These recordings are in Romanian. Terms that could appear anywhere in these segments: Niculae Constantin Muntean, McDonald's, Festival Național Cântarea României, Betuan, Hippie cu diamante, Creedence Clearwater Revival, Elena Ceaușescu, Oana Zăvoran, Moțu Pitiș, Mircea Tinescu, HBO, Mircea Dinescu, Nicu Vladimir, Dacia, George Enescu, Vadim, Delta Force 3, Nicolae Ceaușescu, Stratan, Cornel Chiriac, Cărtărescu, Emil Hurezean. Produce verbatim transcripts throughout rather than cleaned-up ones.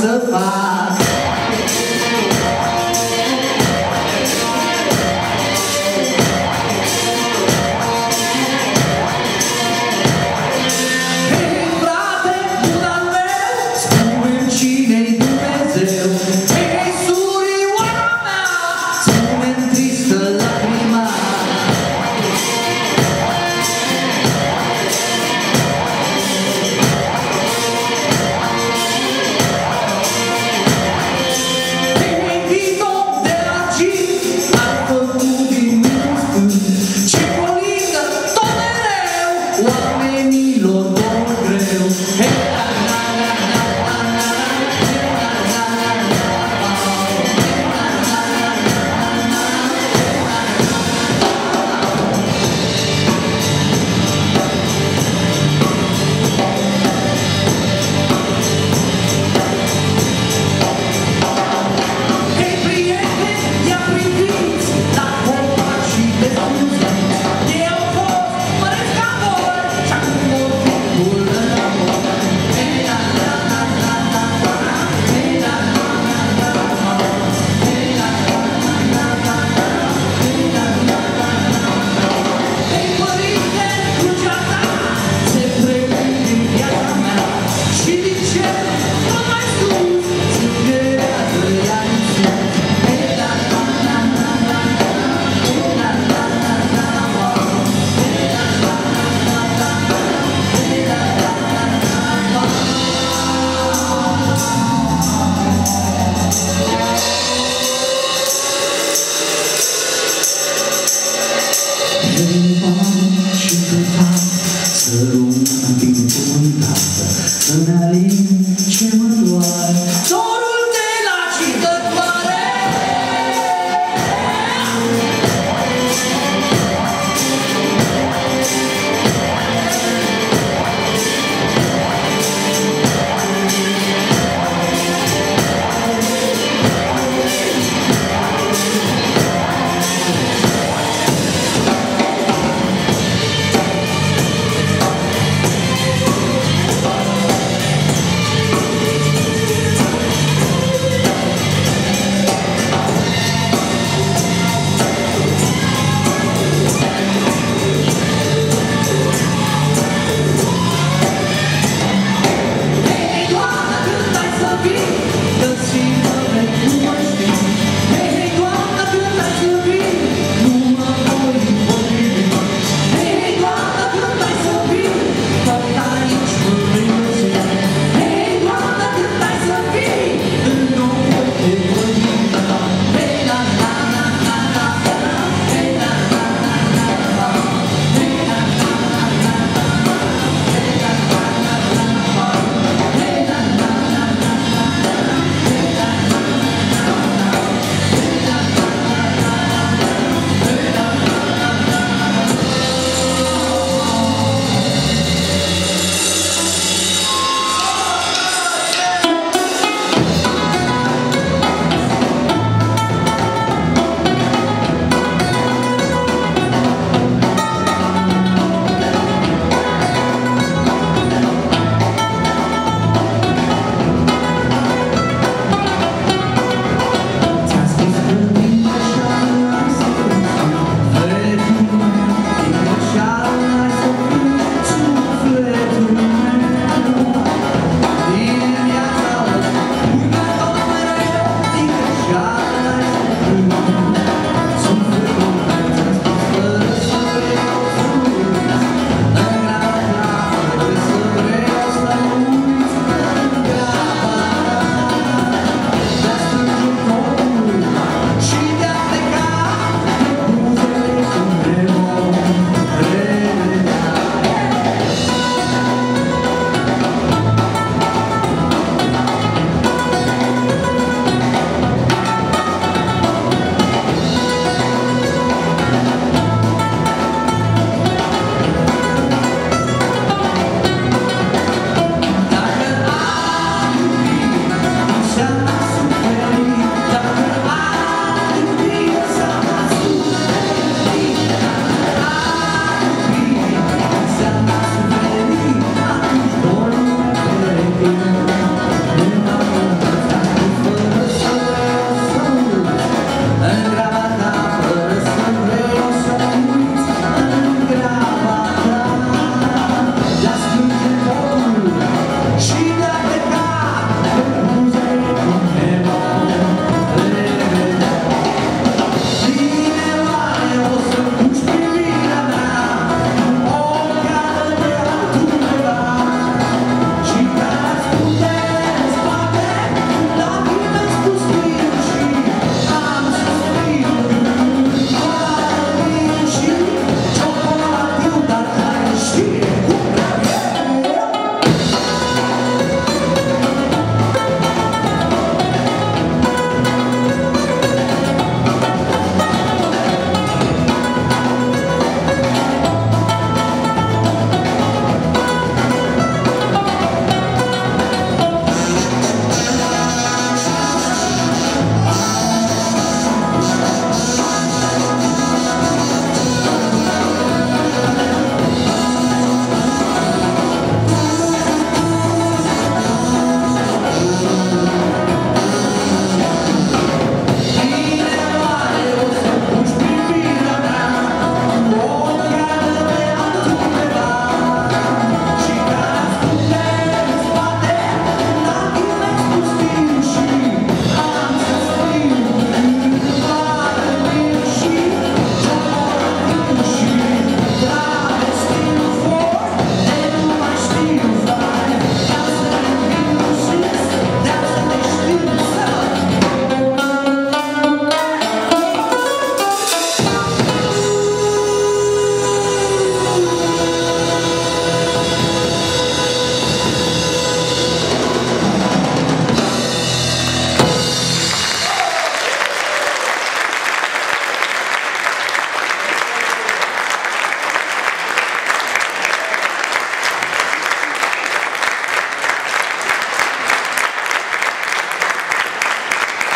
să fac.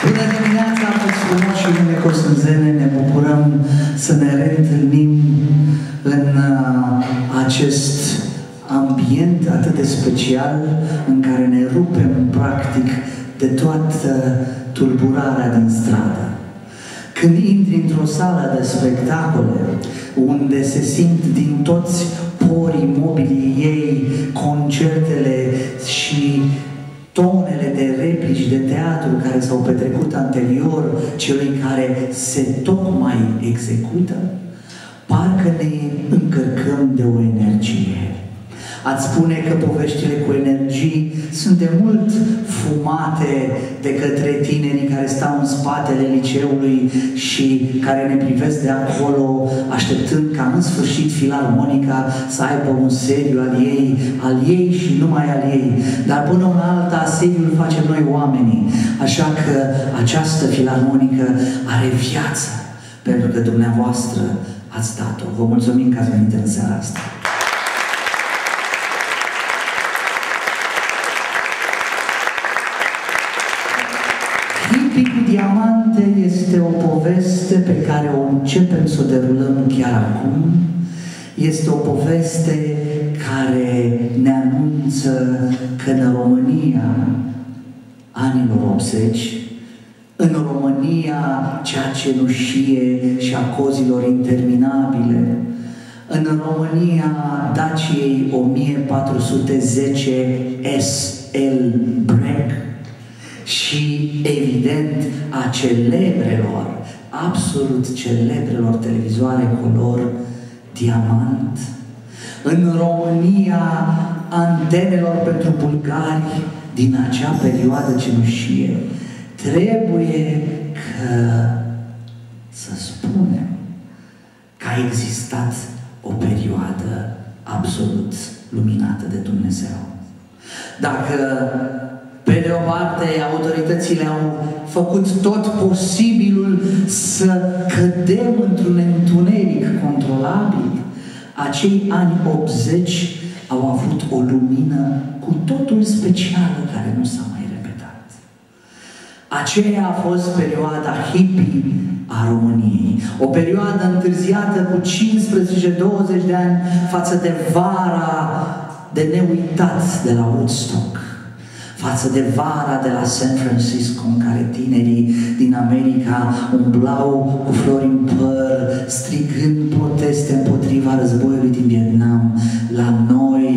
Bună dimineața, mă-ți frumos și mâine cosânzene, ne bucurăm să ne reîntâlnim în acest ambient atât de special în care ne rupem, practic, de toată tulburarea din stradă. Când intri într-o sală de spectacole, unde se simt din toți porii mobilii ei, concertele și tonele de replici de teatru care s-au petrecut anterior celui care se tocmai execută, parcă ne încărcăm de o energie. Ați spune că poveștile cu energii sunt de mult fumate de către tinerii care stau în spatele liceului și care ne privesc de acolo, așteptând ca în sfârșit filarmonica să aibă un seriu al ei, al ei și numai al ei. Dar până una alta, seriul îl facem noi oamenii. Așa că această filarmonică are viață, pentru că dumneavoastră ați dat-o. Vă mulțumim că ați venit în seara asta. Hippie cu diamante este o poveste pe care o începem să o derulăm chiar acum. Este o poveste care ne anunță că în România anilor optzeci, în România cea cenușie și a cozilor interminabile, în România Daciei o mie patru sute zece S L Break, și, evident, a celebrelor, absolut celebrelor televizoare color diamant. În România, antenelor pentru bulgari din acea perioadă cenușie. Trebuie că, să spunem, că a existat o perioadă absolut luminată de Dumnezeu. Dacă pe de o parte, autoritățile au făcut tot posibilul să cădem într-un întuneric controlabil, acei ani optzeci au avut o lumină cu totul specială care nu s-a mai repetat. Aceea a fost perioada hippie a României. O perioadă întârziată cu cincisprezece douăzeci de ani față de vara de neuitat de la Woodstock, față de vara de la San Francisco, în care tinerii din America umblau cu flori în păr, strigând proteste împotriva războiului din Vietnam. La noi,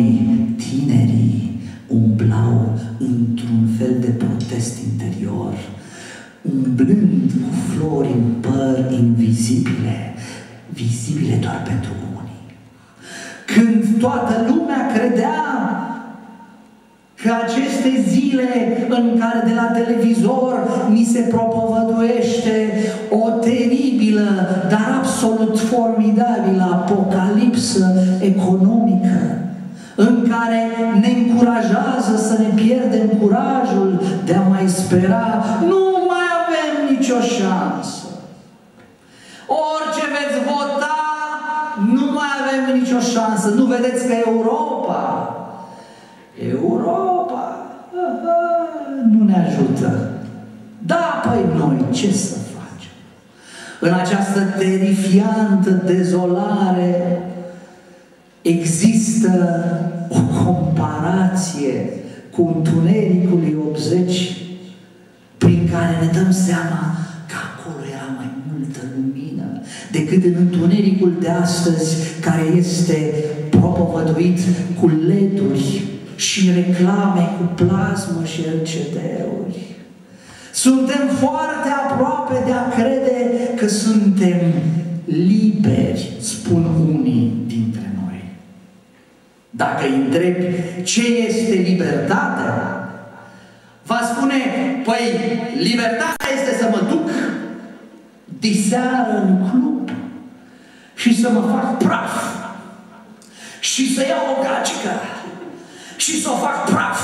tinerii umblau într-un fel de protest interior, umblând cu flori în păr invizibile, vizibile doar pentru unii. Când toată lumea credea că aceste zile în care de la televizor ni se propovăduiește o teribilă, dar absolut formidabilă apocalipsă economică, în care ne încurajează să ne pierdem curajul de a mai spera, nu mai avem nicio șansă. Orice veți vota, nu mai avem nicio șansă. Nu vedeți că Europa Europa aha, nu ne ajută. Da, păi noi ce să facem? În această terifiantă dezolare există o comparație cu întunericului optzeci prin care ne dăm seama că acolo era mai multă lumină decât în întunericul de astăzi, care este propovăduit cu L E D-uri și reclame cu plasmă și L C D-uri. Suntem foarte aproape de a crede că suntem liberi, spun unii dintre noi. Dacă îi întrebi ce este libertatea, va spune, păi, libertatea este să mă duc diseară în club și să mă fac praf și să iau o gagică și să o fac praf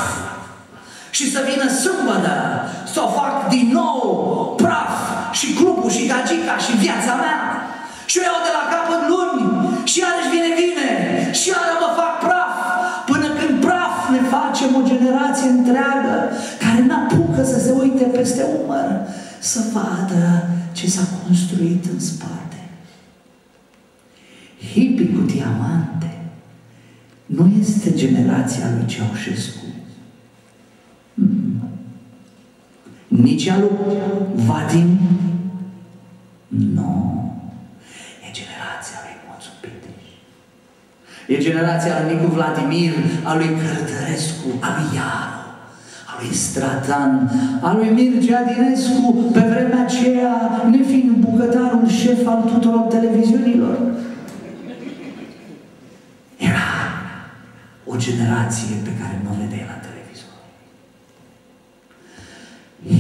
și să vină sâmbătă să o fac din nou praf și clubul și gagica și viața mea și eu iau de la capăt luni și iarăși vine vineri și iară mă fac praf, până când praf ne facem o generație întreagă care n-apucă să se uite peste umăr, să vadă ce s-a construit în spate. Hippie cu diamante nu este generația lui Ceaușescu. Mm. Nici a lui Vadim. Nu. E generația lui Moțu Pitiș. E generația lui Nicu Vladimir, a lui Cărtărescu, a lui Iar, a lui Stratan, a lui Mircea Dinescu, pe vremea aceea nefiind bucătarul șef al tuturor televiziunilor. Era o generație pe care nu o vedeai la televizor.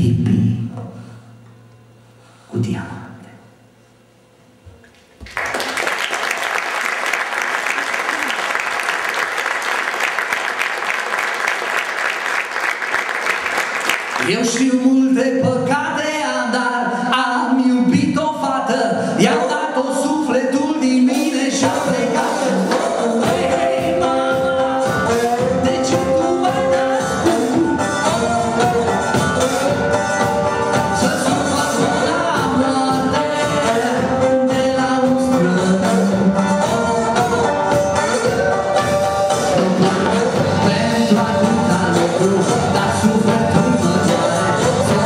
Hippie cu diamante. Eu știu multe păcate, dar am iubit o fată, i-am dat-o sufletul din mine și-a plecat. Hei, mama, de ce tu m-ai născut? Să sufăr până la moarte, de la un străin. Pentru atâta lucru, dar sufletul mă doare.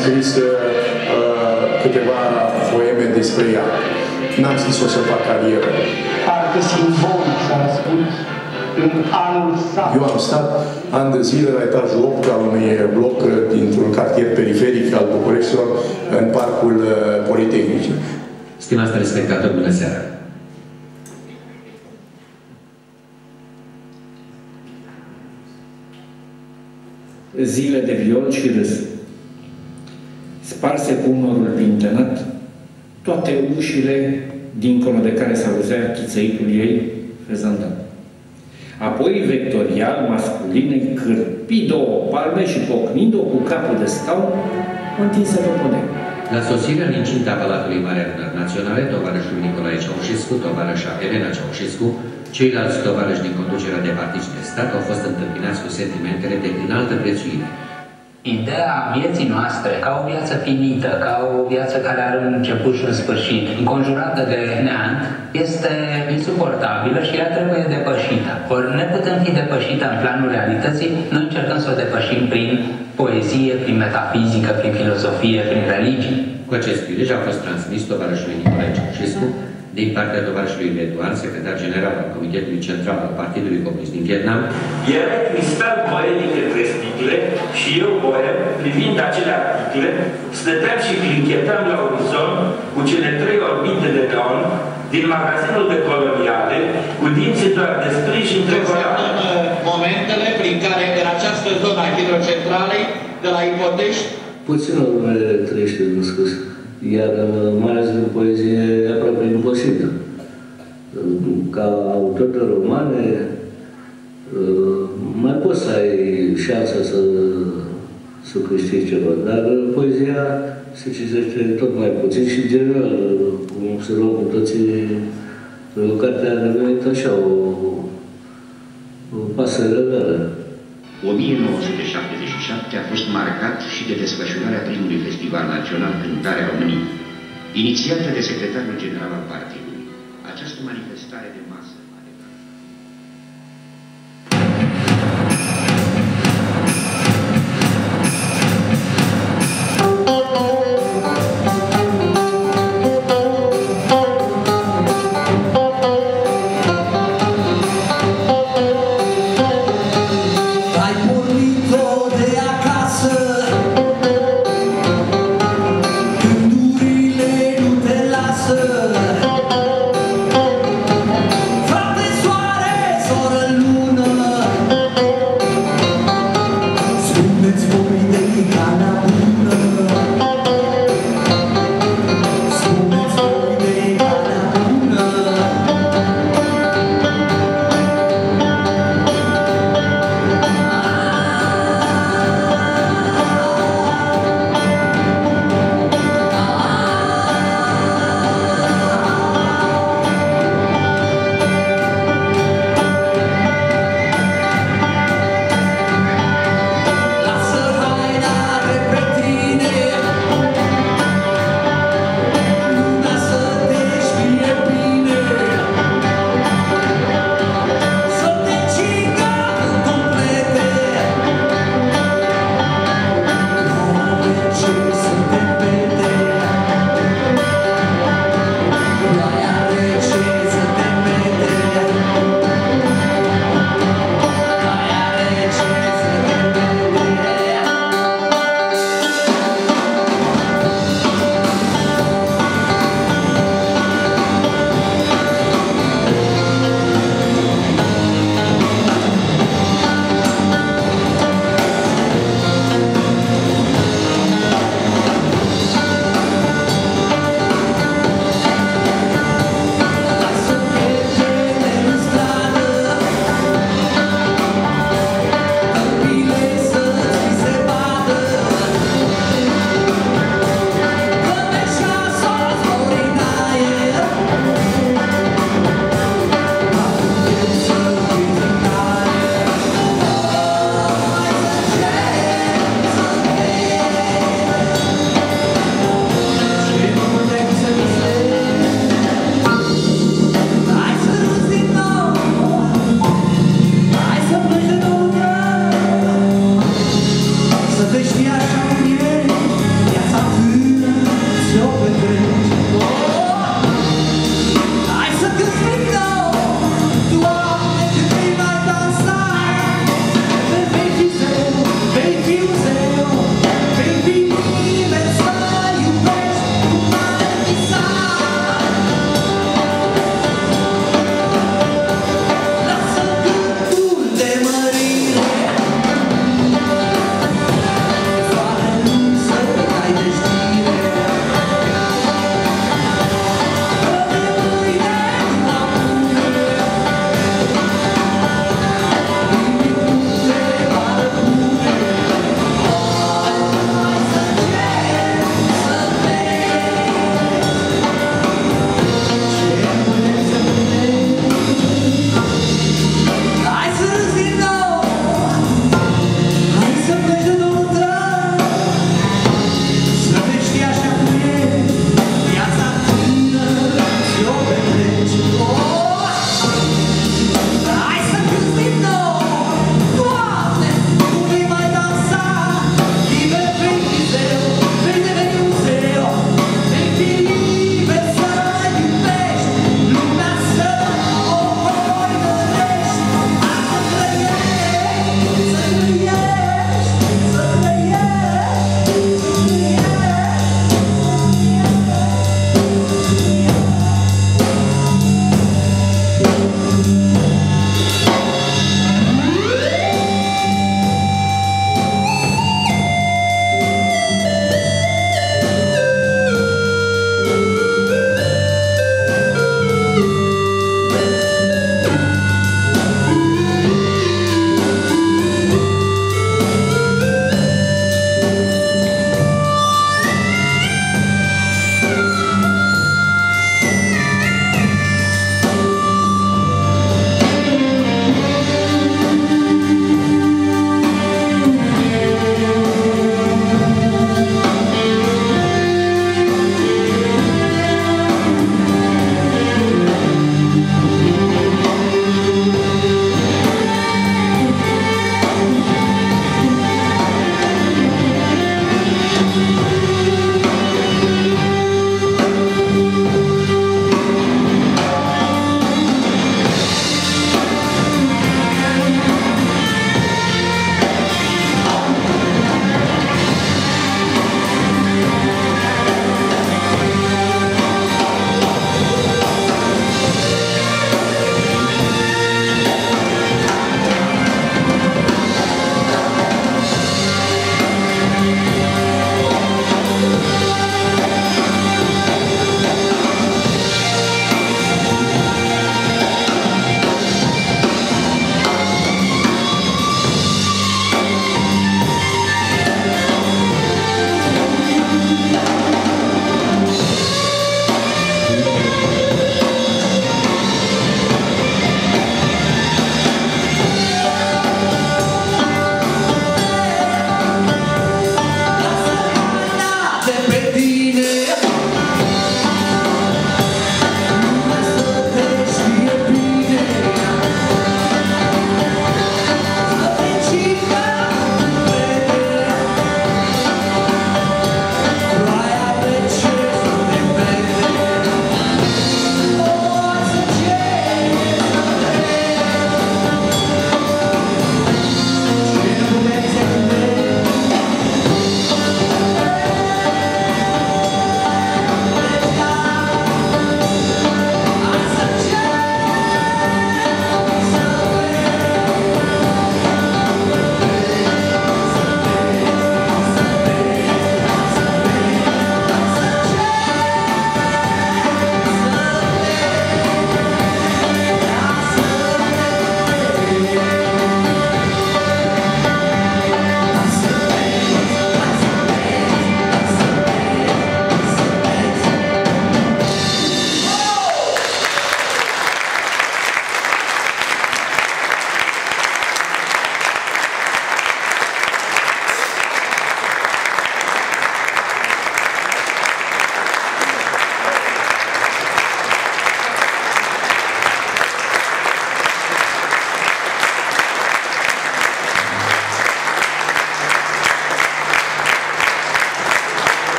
scris uh, câteva poeme despre ea. N-am zis o să fac carieră. Parcă simbolic s-a ascuns în anul sat. Eu am stat ani de zile la etajul opt al unui bloc dintr-un cartier periferic al Bucureștilor, în parcul uh, Politehnic. Stimați telespectatori, bună seara! Zile de viol și râs. Sparse cu umărul pintenat toate ușile dincolo de care s-auzea chițăitul ei fezandat. Apoi, vectorial, masculine, cârpi două palme și pocnind-o cu capul de stau, întinse păpune. La sosirea în incinta Palatului Marea Adunări Naționale, tovarășul Nicolae Ceaușescu, tovarășa Elena Ceaușescu, ceilalți tovarăși din conducerea de partici de stat au fost întâmpinați cu sentimentele de înaltă prețuire. Ideea vieții noastre, ca o viață finită, ca o viață care are un început și un sfârșit, înconjurată de neant, este insuportabilă și ea trebuie depășită. Ori ne putem fi depășită în planul realității, noi încercăm să o depășim prin poezie, prin metafizică, prin filozofie, prin religie. Cu acest prilej a fost transmis tovarășului Nicolae Ceaușescu, din partea tovarășului Betuan, secretar general al Comitetului Central al Partidului Comunist din Vietnam. Era cristal poetic între sticle și eu, poem, privind acele article, stăteam și clinchetam la orizont cu cele trei orbite de neon din magazinul de coloniale, cu dinții doar de sprijin și întrecolate. Momentele prin care, în această zonă a hidrocentralei, de la Ipotești... Puțin urmele trăiește, nu scuz. Iar mai ales de poezie aproape imposibil. Ca autor de romane, mai poți să ai șansa să, să câștigi ceva, dar poezia se citește tot mai puțin și, în general, cum observăm cu toții, cartea a devenit așa o, o pasăre rară. o mie nouă sute șaptezeci și șapte a fost marcat și de desfășurarea primului Festival Național Cântarea României, inițiată de secretarul general al partidului. Această manifestare de masă... Fire!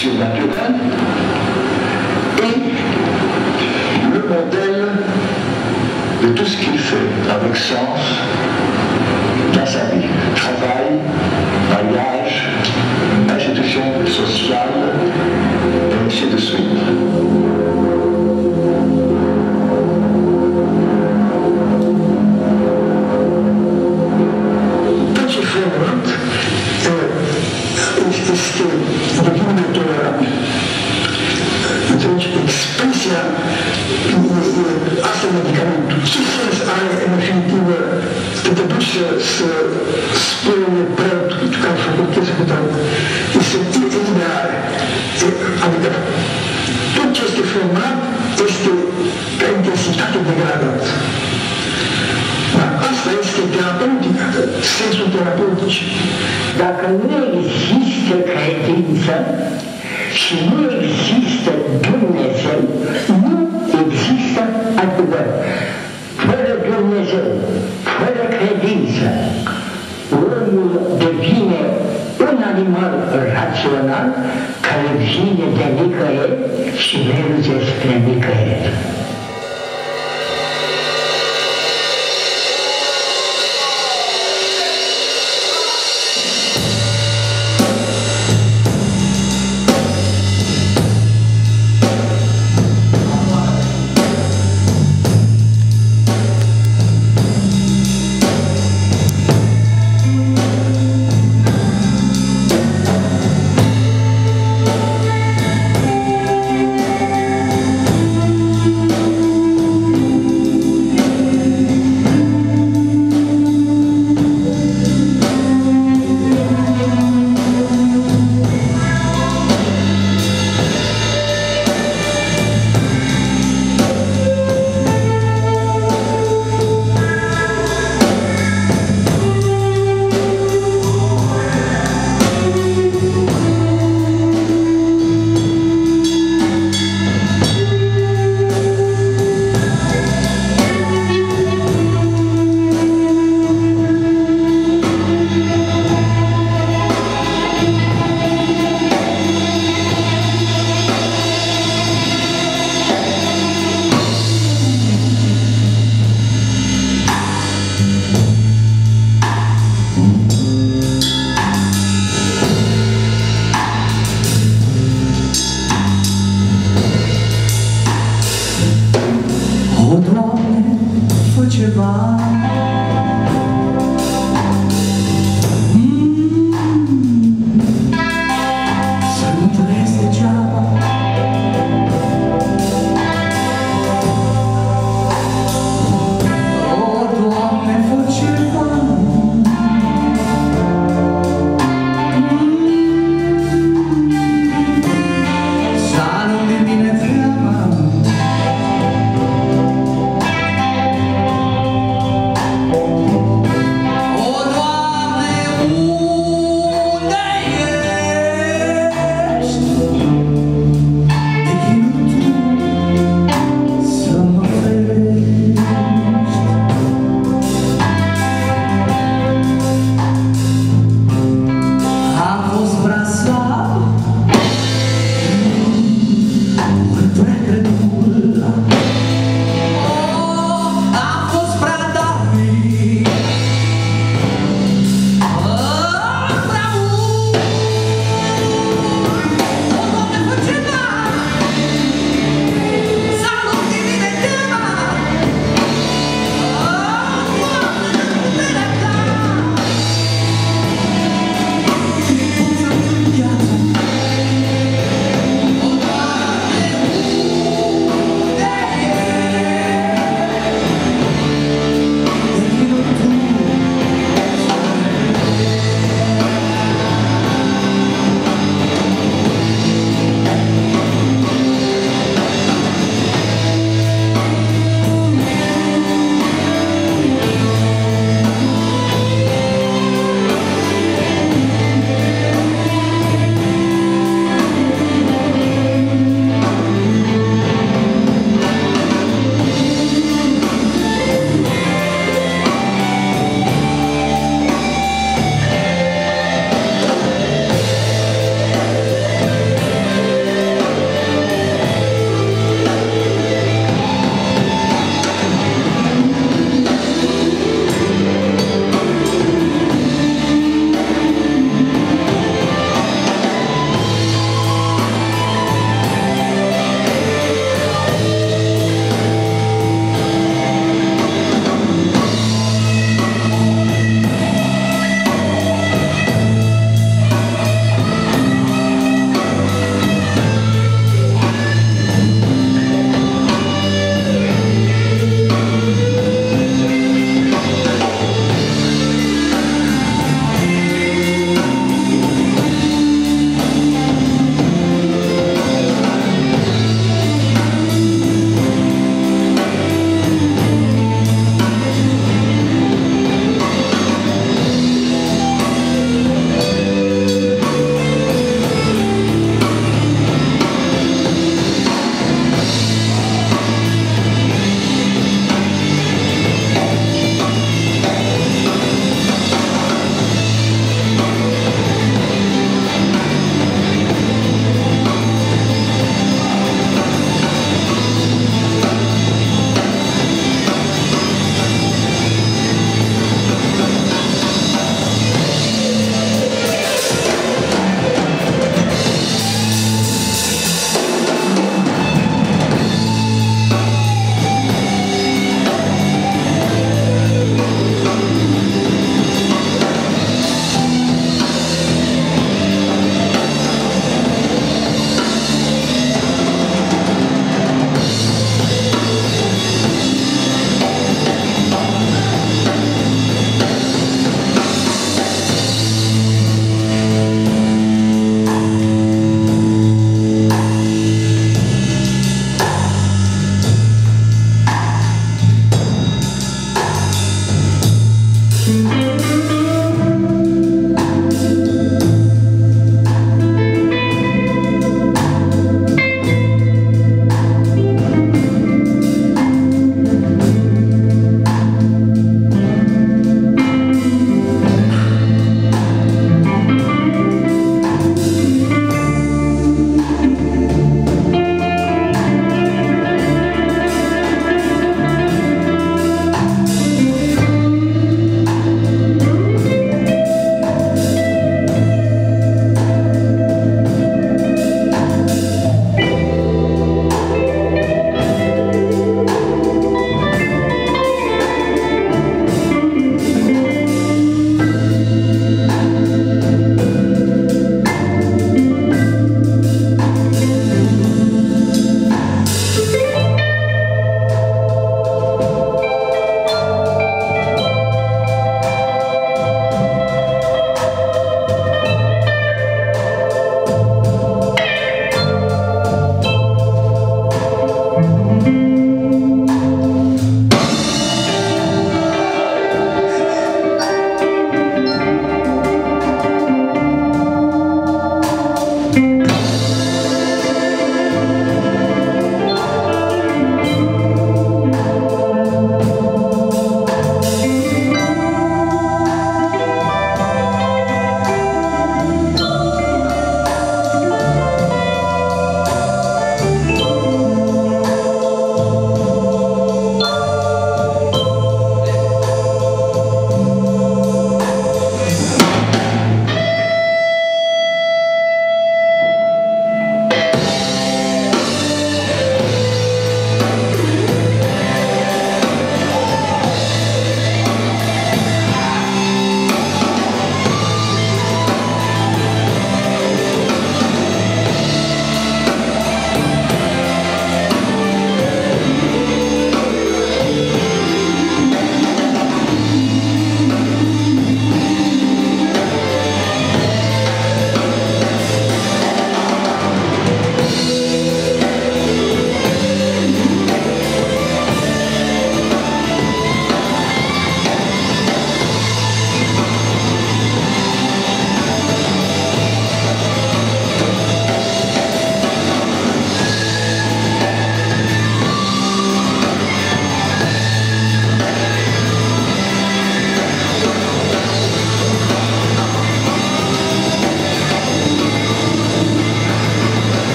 nationale et le modèle de tout ce qu'il fait avec sens dans sa vie. Travail, mariage, institution sociale, et ainsi de suite. Petit fragment est testé de monitorat. Deci, expresia asta medicamentul. Ce sens are, în definitivă, că te duci să spui preotul că am făcut chestia cu tău? Este ideare. Adică, tot ce este format este ca intensitate degradată. Dar asta este terapeutica, sensul terapeutic. Dacă nu există credință, și nu există Dumnezeu, nu există adevăr. Fără Dumnezeu, fără credință, omul devine un animal rațional care vine de nicăieri și merge spre nicăieri.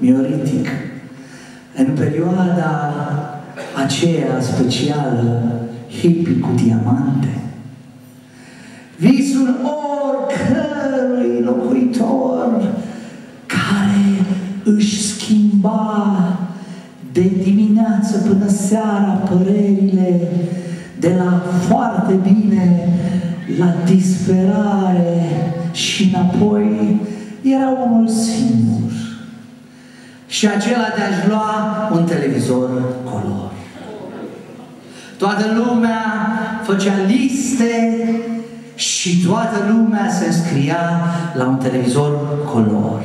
mioritic. În perioada aceea specială, hippie cu diamante, visul oricărui locuitor care își schimba de dimineață până seara părerile de la foarte bine la disperare și înapoi, era unul singur. Și acela de-aș lua un televizor color. Toată lumea făcea liste și toată lumea se înscria la un televizor color.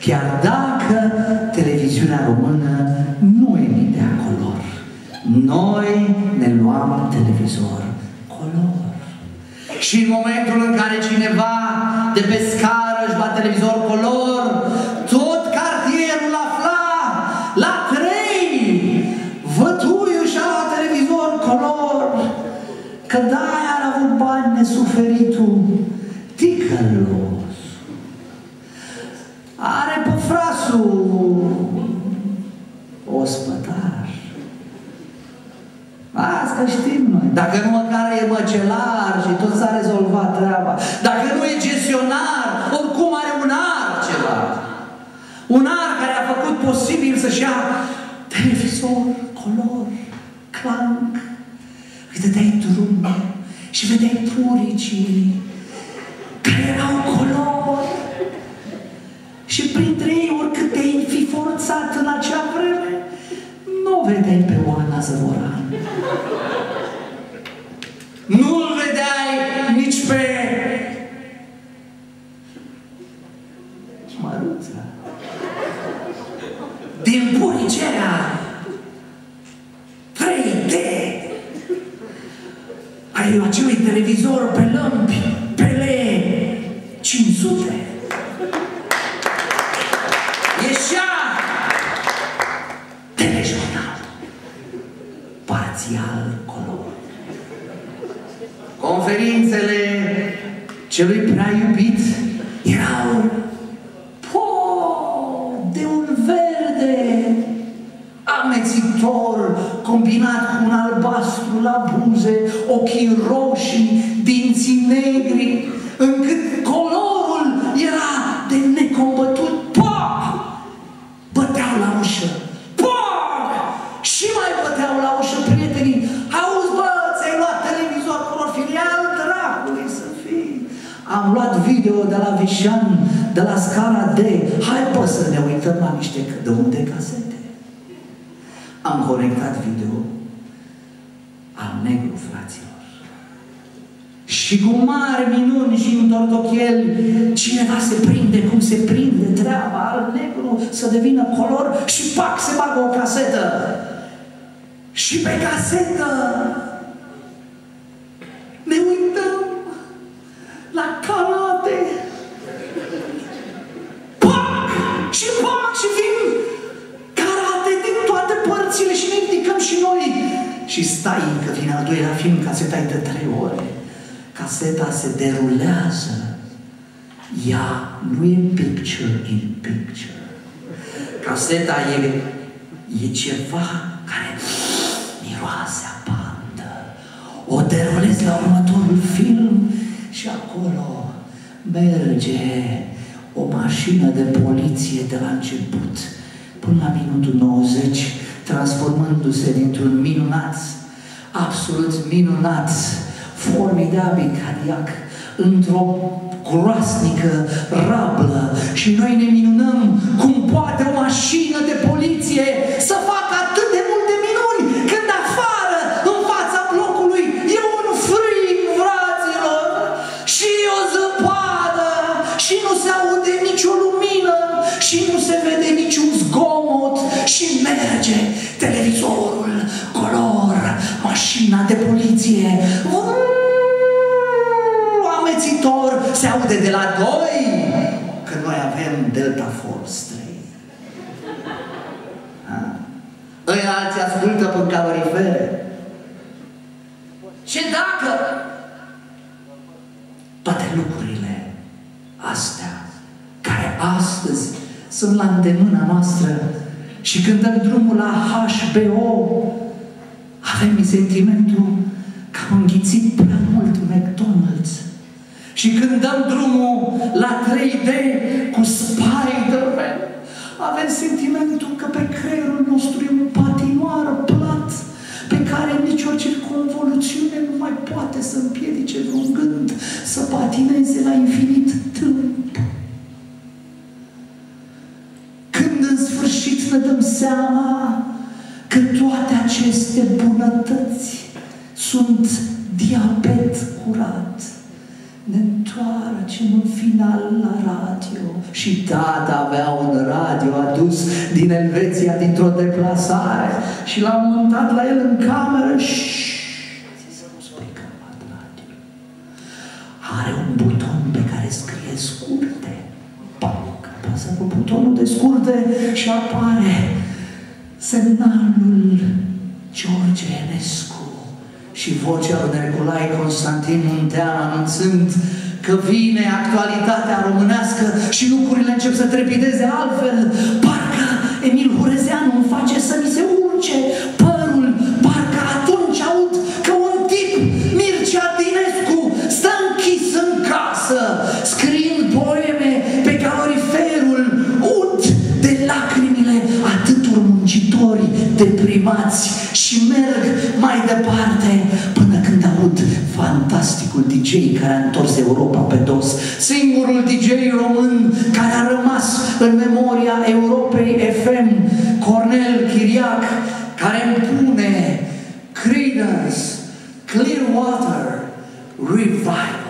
Chiar dacă televiziunea română nu emitea color, noi ne luam televizor color. Și în momentul în care cineva de pe scară își lua televizor color, tot cartierul afla la trei, vătuiul și-a luat televizor color, că de-aia a avut bani nesuferitul ticălos. Are pe frasul ospătar. Asta știm noi. Dacă nu măcar e măcelar și tot s-a rezolvat treaba. Dacă nu e gestionar, oricum are un ar ceva. Un ar care a făcut posibil să-și ia televizor, color, clanc. Îi dădeai drumul și vedeai puricii care erau color. Și printre ei, oricât te-ai fi forțat în acea vreme, nu vedeai pe Oana Zăvoran. Nu-l vedeai nici pe Măruța. Din puricea trei D ai acelui televizor pe lămpi P L cinci sute. oferințele celui prea iubit erau po, de un verde amețitor, combinat cu un albastru la buze, ochii roșii, dinții negri, încât colorul era de necombătut. Poc! Băteau la ușă. Poc! Și mai băteau la ușă prietenii. Auzi, bă, ți-ai luat televizor profilial, dracului să fii. Am luat video de la Vișan, de la Scara D. Hai, bă, să ne uităm la niște de unde casete. Am conectat video al negru, fraților. Și cu mari minuni și întortocheli, cineva se prinde cum se prinde treaba, al negru să devină color și pac, se bagă o casetă. Și pe casetă ne uităm la canate. Pac! Și pac! Și vin karate din toate părțile și ne indicăm și noi. Și stai că vine al doilea film, caseta e de trei ore. Caseta se derulează. Ea nu e picture in picture. Caseta e, e ceva care miroase a bandă. O derulezi la următorul film și acolo merge o mașină de poliție de la început până la minutul nouăzeci, transformându-se dintr-un minunat, absolut minunat, formidabil cadiac, într-o groasnică rablă. Și noi ne minunăm cum poate o mașină de poliție să facă atât de multe minuni, când afară, în fața blocului, e un frig, fraților, și o zăpadă, și nu se aude nicio lumină, și nu se vede niciun zgomot, și merge televizorul, color, mașina de poliție. Se aude de la doi că noi avem Delta Force trei. Ei alții ascultă pe calorifere. Ce dacă toate lucrurile astea care astăzi sunt la îndemâna noastră și când dăm drumul la H B O avem sentimentul că am înghițit prea mult McDonald's. Și când dăm drumul la trei D cu Spider-Man, avem sentimentul că pe creierul nostru e un patinoar plat pe care nicio circumvoluțiune nu mai poate să împiedice vreun gând să patineze la infinit timp. Când în sfârșit ne dăm seama că toate aceste bunătăți sunt diabet curat, ne întoarcem în final la radio. Și tata avea un radio adus din Elveția, dintr-o deplasare, și l-am montat la el în cameră și să nu spui că radio are un buton pe care scrie scurte. Pac! Pasă pe butonul de scurte și apare semnalul George Enescu și vocea lui Niculae Constantin Muntean, anunțând că vine actualitatea românească și lucrurile încep să trepideze altfel. Parcă Emil Hurezean îmi face să mi se urce părul. Parcă atunci aud că un tip, Mircea Tinescu, stă închis în casă, scriind poeme pe caloriferul, ud de lacrimile atâtor muncitori deprimați și merg mai departe, până când aud fantasticul D J care a întors Europa pe dos, singurul D J român care a rămas în memoria Europei F M, Cornel Chiriac, care îmi pune Creedence Clearwater Revival.